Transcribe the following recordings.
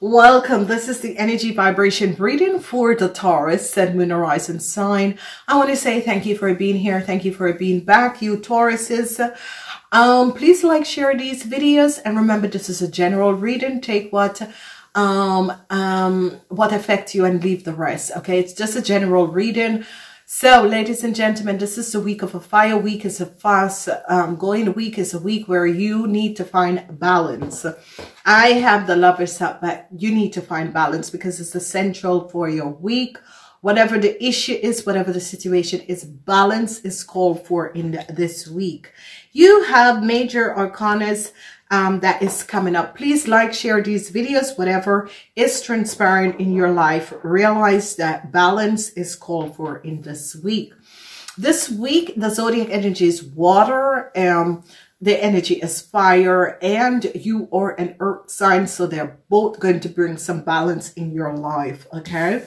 Welcome. This is the energy vibration reading for the Taurus Sun, Moon, Horizon sign. I want to say thank you for being here. Thank you for being back, you Tauruses. Please like, share these videos, and remember this is a general reading. Take what affects you and leave the rest. Okay, it's just a general reading. So, ladies and gentlemen, this is the week of a fire. Week is a fast going week. Is a week where you need to find balance. I have the Lovers up, but you need to find balance because it's essential for your week. Whatever the issue is, whatever the situation is, balance is called for in this week. You have major arcanas that is coming up. Please like, share these videos. Whatever is transpiring in your life, realize that balance is called for in this week. This week, the zodiac energy is water, the energy is fire, and you are an earth sign, so they're both going to bring some balance in your life, okay?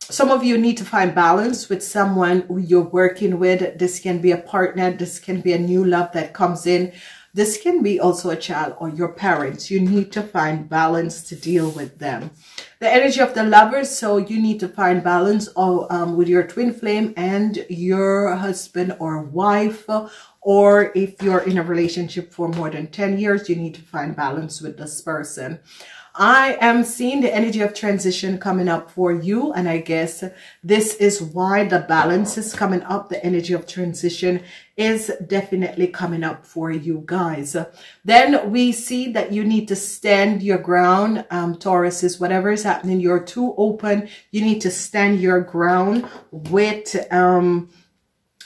Some of you need to find balance with someone who you're working with. This can be a partner. This can be a new love that comes in. This can be also a child or your parents. You need to find balance to deal with them. The energy of the Lovers, so you need to find balance with your twin flame and your husband or wife. Or if you're in a relationship for more than 10 years, you need to find balance with this person. I am seeing the energy of transition coming up for you, and I guess this is why the balance is coming up. The energy of transition is definitely coming up for you guys. Then we see that you need to stand your ground, Tauruses. Whatever is happening, you're too open. You need to stand your ground with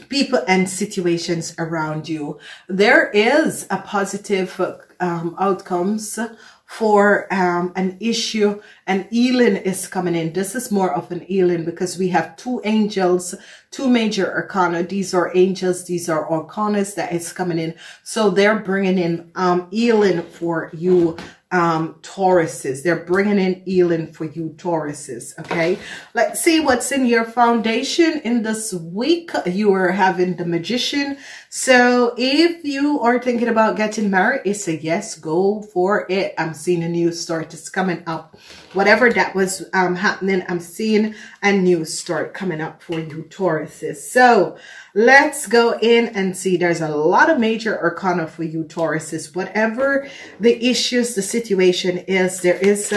people and situations around you. There is a positive outcomes for an issue. An healing is coming in. This is more of an healing because we have two angels, two major arcana. These are angels, these are arcanas that is coming in. So they're bringing in healing for you, Tauruses. They're bringing in healing for you, Tauruses. Okay, let's see what's in your foundation in this week. You are having the Magician. So if you are thinking about getting married, it's a yes, go for it. I'm seeing a new start is coming up. Whatever that was happening, I'm seeing a new start coming up for you, Tauruses. So let's go in and see. There's a lot of major arcana for you, Tauruses. Whatever the issues, the situation is, there is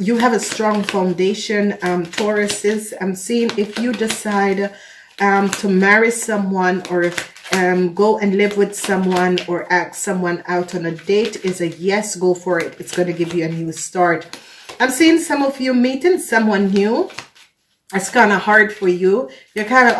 you have a strong foundation, Tauruses. I'm seeing if you decide to marry someone or go and live with someone or ask someone out on a date, is a yes, go for it. It's going to give you a new start. I'm seeing some of you meeting someone new. It's kind of hard for you. You're kind of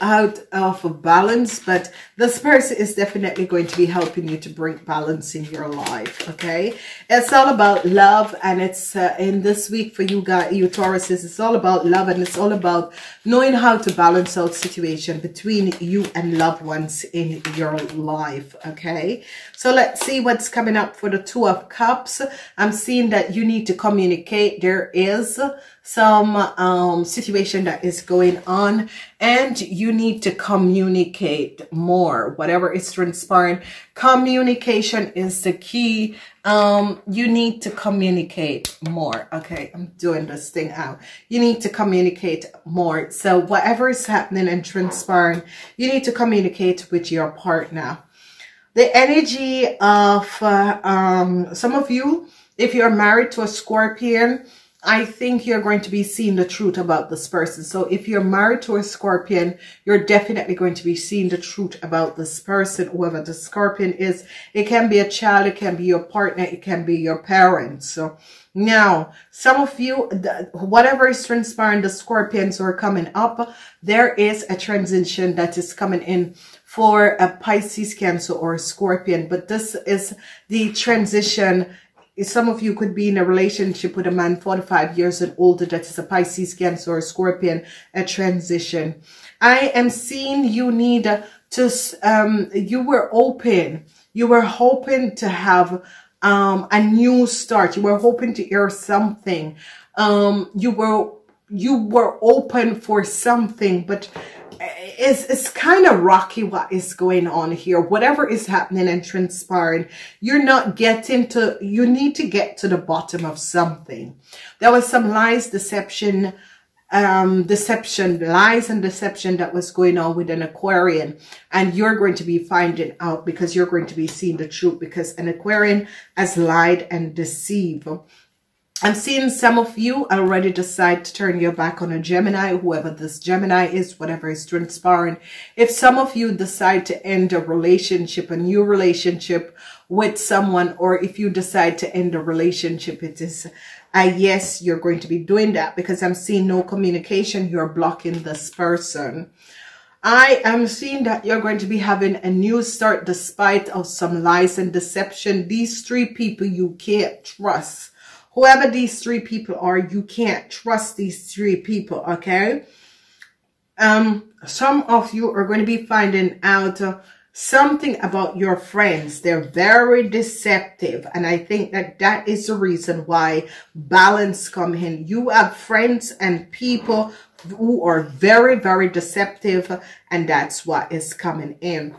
out of balance, but this person is definitely going to be helping you to bring balance in your life, okay? It's all about love, and it's in this week for you guys, you Tauruses, it's all about love, and it's all about knowing how to balance out situation between you and loved ones in your life, okay? So let's see what's coming up for the Two of Cups. I'm seeing that you need to communicate. There is some situation that is going on, and you need to communicate more. Whatever is transpiring, communication is the key. You need to communicate more. Okay, I'm doing this thing out. You need to communicate more. So whatever is happening and transpiring, you need to communicate with your partner. The energy of some of you, if you're married to a Scorpion, I think you're going to be seeing the truth about this person. So if you're married to a Scorpion, you're definitely going to be seeing the truth about this person, whoever the Scorpion is. It can be a child, it can be your partner, it can be your parents. So now, some of you, whatever is transpiring, the Scorpions are coming up. There is a transition that is coming in for a Pisces, Cancer, or a Scorpion, but this is the transition. Some of you could be in a relationship with a man 45 years and older that is a Pisces, Cancer, or a Scorpion, a transition. I am seeing you need to, you were open. You were hoping to have a new start. You were hoping to hear something. You were you were open for something, but it's kind of rocky what is going on here. Whatever is happening and transpiring, you're not getting to, you need to get to the bottom of something. There was some lies, deception, lies and deception that was going on with an Aquarian, and you're going to be finding out because you're going to be seeing the truth, because an Aquarian has lied and deceived. I'm seeing some of you already decide to turn your back on a Gemini, whoever this Gemini is, whatever is transpiring. If some of you decide to end a relationship, a new relationship with someone, or if you decide to end a relationship, it is a yes, you're going to be doing that, because I'm seeing no communication. You're blocking this person. I am seeing that you're going to be having a new start despite of some lies and deception. These three people you can't trust. Whoever these three people are, you can't trust these three people, okay? Some of you are going to be finding out something about your friends. They're very deceptive, and I think that that is the reason why balance comes in. You have friends and people who are very, very deceptive, and that's what is coming in.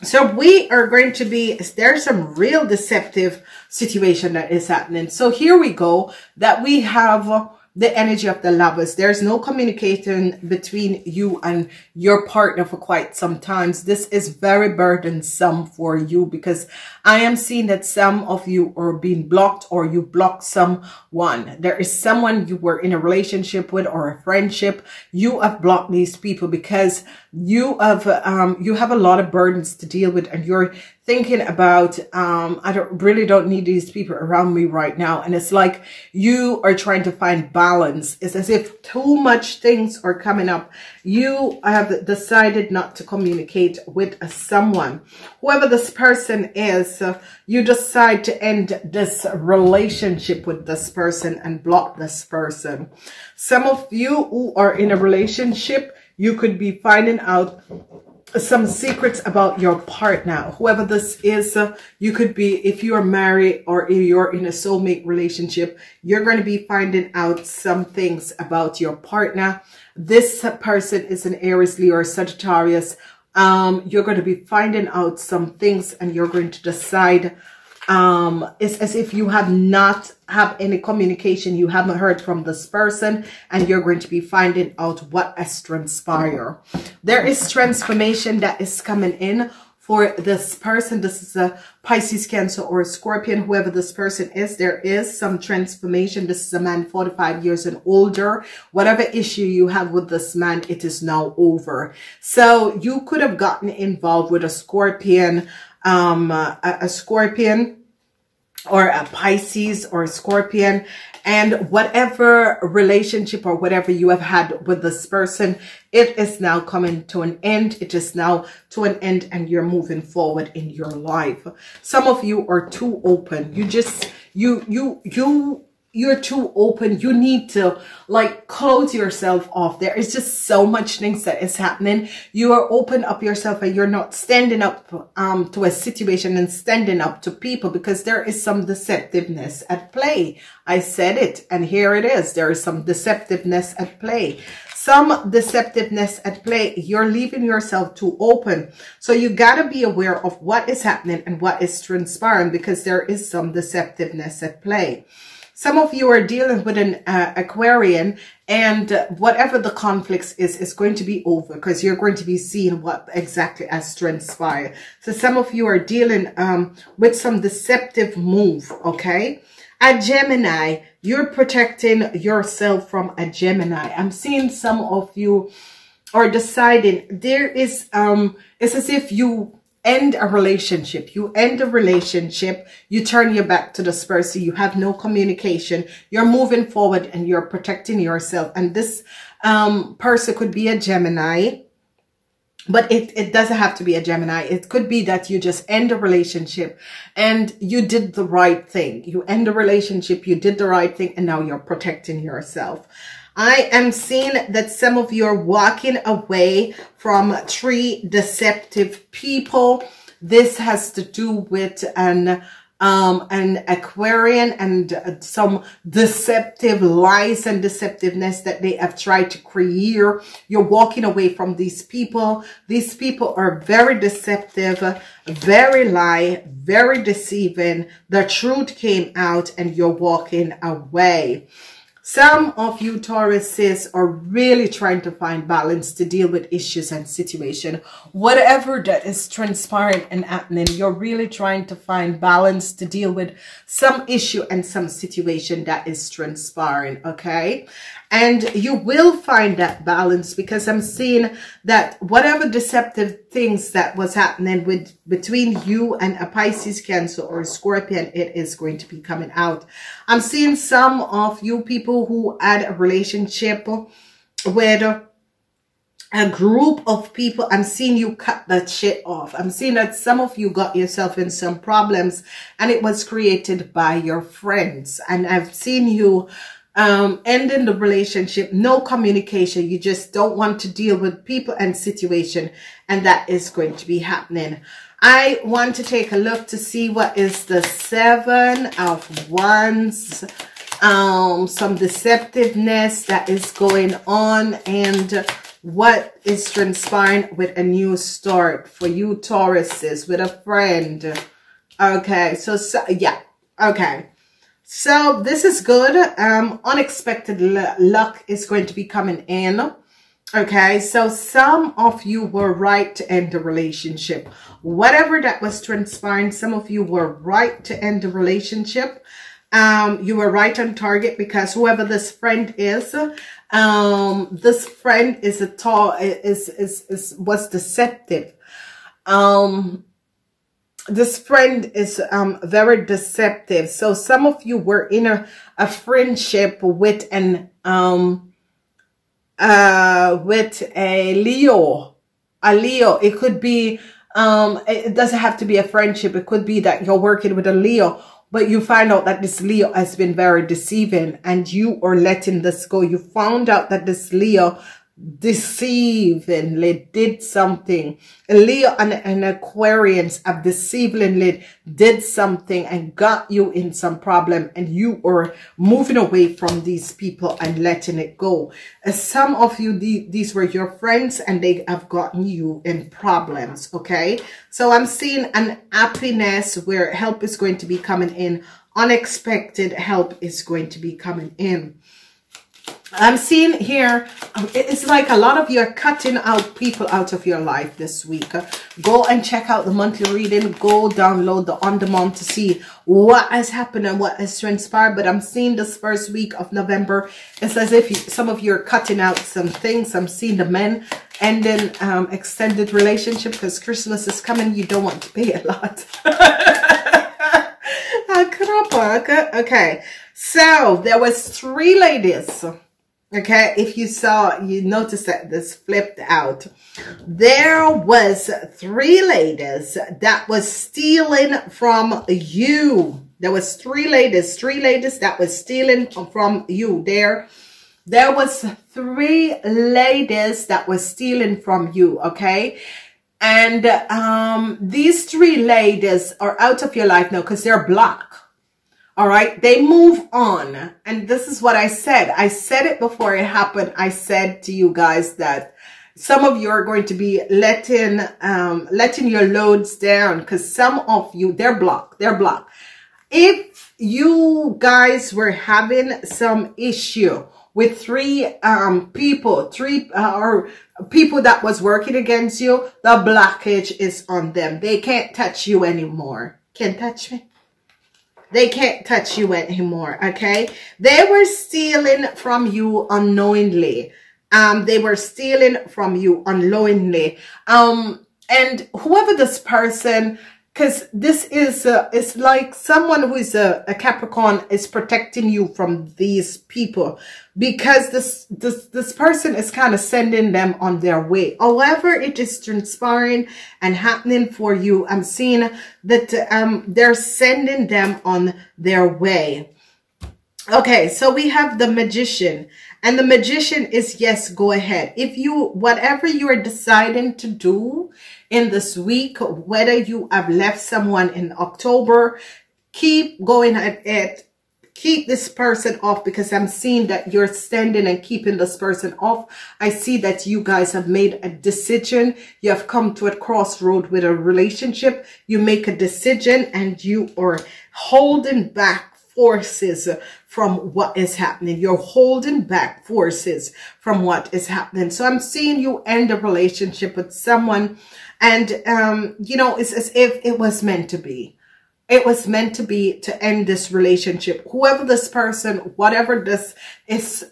So we are going to be, there's some real deceptive situation that is happening. So here we go, that we have the energy of the Lovers. There's no communication between you and your partner for quite some time. This is very burdensome for you, because I am seeing that some of you are being blocked, or you blocked someone. There is someone you were in a relationship with or a friendship. You have blocked these people because you have a lot of burdens to deal with, and you're thinking about, I really don't need these people around me right now. And it's like you are trying to find balance. It's as if too much things are coming up. You have decided not to communicate with someone. Whoever this person is, you decide to end this relationship with this person and block this person. Some of you who are in a relationship, you could be finding out some secrets about your partner. Whoever this is, you could be, if you are married or you're in a soulmate relationship, you're going to be finding out some things about your partner. This person is an Aries, Leo, or Sagittarius. You're going to be finding out some things, and you're going to decide. It's as if you have not have any communication. You haven't heard from this person, and you're going to be finding out what has transpired. There is transformation that is coming in for this person. This is a Pisces, Cancer, or a Scorpion. Whoever this person is, there is some transformation. This is a man 45 years and older. Whatever issue you have with this man, it is now over. So you could have gotten involved with a Scorpion, or a Pisces or a Scorpion, and whatever relationship or whatever you have had with this person, it is now coming to an end. It is now to an end, and you're moving forward in your life. Some of you are too open. You're too open. You need to like close yourself off. There is just so much things that is happening. You are open up yourself, and you're not standing up to a situation and standing up to people, because there is some deceptiveness at play. I said it, and here it is. There is some deceptiveness at play. Some deceptiveness at play. You're leaving yourself too open. So you got to be aware of what is happening and what is transpiring, because there is some deceptiveness at play. Some of you are dealing with an Aquarian, and whatever the conflicts is going to be over, because you're going to be seeing what exactly has transpired. So some of you are dealing with some deceptive move, okay? A Gemini, you're protecting yourself from a Gemini. I'm seeing some of you are deciding there is, it's as if you end a relationship. You end a relationship. You turn your back to this person. You have no communication. You're moving forward, and you're protecting yourself. And this person could be a Gemini, but it doesn't have to be a Gemini. It could be that you just end a relationship and you did the right thing. You end a relationship, you did the right thing, and now you're protecting yourself. I am seeing that some of you are walking away from three deceptive people. This has to do with an an Aquarian, and some deceptive lies and deceptiveness that they have tried to create. You're walking away from these people. These people are very deceptive, very lie, very deceiving. The truth came out and you're walking away. Some of you Tauruses are really trying to find balance to deal with issues and situation. Whatever that is transpiring and happening, you're really trying to find balance to deal with some issue and some situation that is transpiring, okay? And you will find that balance, because I'm seeing that whatever deceptive things that was happening with between you and a Pisces, Cancer, or a Scorpion, it is going to be coming out. I'm seeing some of you people who had a relationship with a group of people. I'm seeing you cut that shit off. I'm seeing that some of you got yourself in some problems, and it was created by your friends. And I've seen you ending the relationship, no communication. You just don't want to deal with people and situation, and that is going to be happening. I want to take a look to see what is the Seven of Wands, some deceptiveness that is going on, and what is transpiring with a new start for you Tauruses, with a friend. Okay, so yeah, okay. So this is good. Unexpected luck is going to be coming in. Okay, so some of you were right to end the relationship. Whatever that was transpiring, some of you were right to end the relationship. You were right on target, because whoever this friend is was deceptive. This friend is very deceptive. So some of you were in a friendship with an with a Leo. It could be it doesn't have to be a friendship. It could be that you're working with a Leo, but you find out that this Leo has been very deceiving, and you are letting this go. You found out that this Leo deceivingly did something. A Leo and an Aquarians have deceivingly did something and got you in some problem, and you are moving away from these people and letting it go. Some of you, these were your friends, and they have gotten you in problems, okay? So I'm seeing an happiness where help is going to be coming in. Unexpected help is going to be coming in. I'm seeing here, it's like a lot of you are cutting out people out of your life this week. Go and check out the monthly reading. Go download the On Demand to see what has happened and what has transpired. But I'm seeing this first week of November, it's as if some of you are cutting out some things. I'm seeing the men ending extended relationship, because Christmas is coming. You don't want to pay a lot. Okay, so there was 3 ladies. Okay, if you saw, you noticed that this flipped out. There was 3 ladies that was stealing from you. There was 3 ladies that was stealing from you. There was 3 ladies that was stealing from you, okay? And these 3 ladies are out of your life now, because they're blocked. All right, they move on. And this is what I said. I said it before it happened. I said to you guys that some of you are going to be letting your loads down, because some of you, they're blocked. They're blocked. If you guys were having some issue with 3 people that was working against you, the blockage is on them. They can't touch you anymore. Can't touch me. They can't touch you anymore, okay? They were stealing from you unknowingly. They were stealing from you unknowingly. And whoever this person, because this is, it's like someone who is a Capricorn is protecting you from these people, because this person is kind of sending them on their way. However, it is transpiring and happening for you, I'm seeing that they're sending them on their way. Okay, so we have the Magician, and the Magician is yes, go ahead. If you, whatever you are deciding to do in this week, whether you have left someone in October, Keep going at it. Keep this person off, because I'm seeing that you're standing and keeping this person off. I see that you guys have made a decision. You have come to a crossroad with a relationship. You make a decision and you are holding back forces from what is happening. You're holding back forces from what is happening. So I'm seeing you end a relationship with someone and, you know, it's as if it was meant to be. It was meant to be to end this relationship. Whoever this person, whatever this is,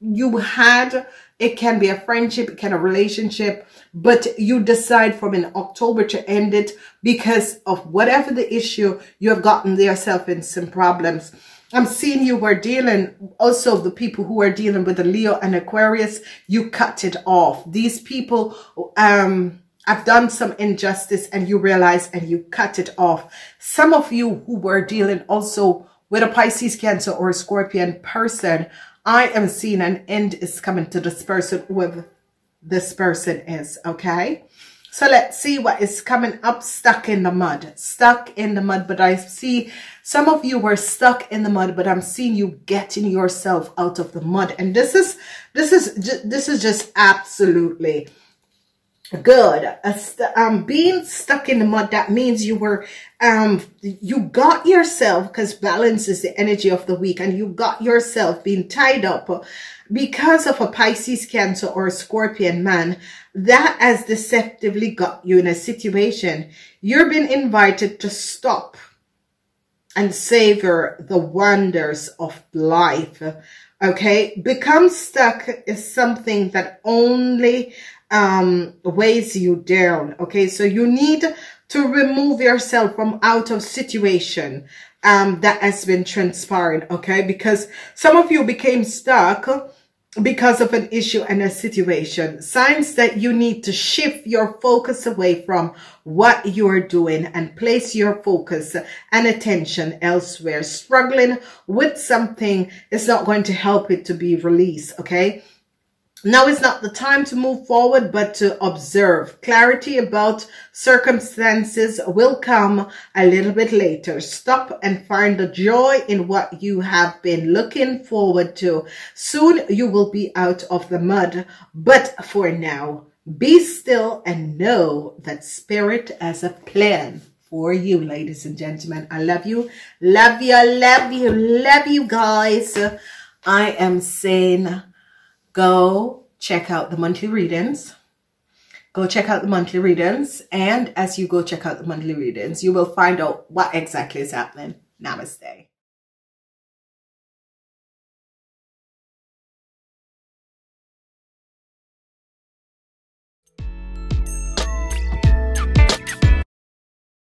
you had, it can be a friendship, it can be a relationship, but you decide from in October to end it because of whatever the issue, you have gotten yourself in some problems. I'm seeing you were dealing, also the people who are dealing with the Leo and Aquarius, you cut it off. These people, I've done some injustice and you realize and you cut it off. Some of you who were dealing also with a Pisces, Cancer or a Scorpion person, I am seeing an end is coming to this person, whoever this person is, okay? So let's see what is coming up. Stuck in the mud. Stuck in the mud. But I see some of you were stuck in the mud, but I'm seeing you getting yourself out of the mud. And this is just absolutely good. Being stuck in the mud, that means you were, you got yourself, because balance is the energy of the week, and you got yourself being tied up because of a Pisces, Cancer or a Scorpion man that has deceptively got you in a situation. You're being invited to stop and savor the wonders of life. Okay, become stuck is something that only weighs you down. Okay, so you need to remove yourself from out of situation that has been transpiring. Okay, because some of you became stuck because of an issue and a situation. Signs that you need to shift your focus away from what you are doing and place your focus and attention elsewhere. Struggling with something is not going to help it to be released. Okay, now is not the time to move forward, but to observe. Clarity about circumstances will come a little bit later. Stop and find the joy in what you have been looking forward to. Soon you will be out of the mud, but for now, be still and know that spirit has a plan for you, ladies and gentlemen. I love you. Love you, love you, love you guys. I am saying, go check out the monthly readings. Go check out the monthly readings. And as you go check out the monthly readings, you will find out what exactly is happening. Namaste.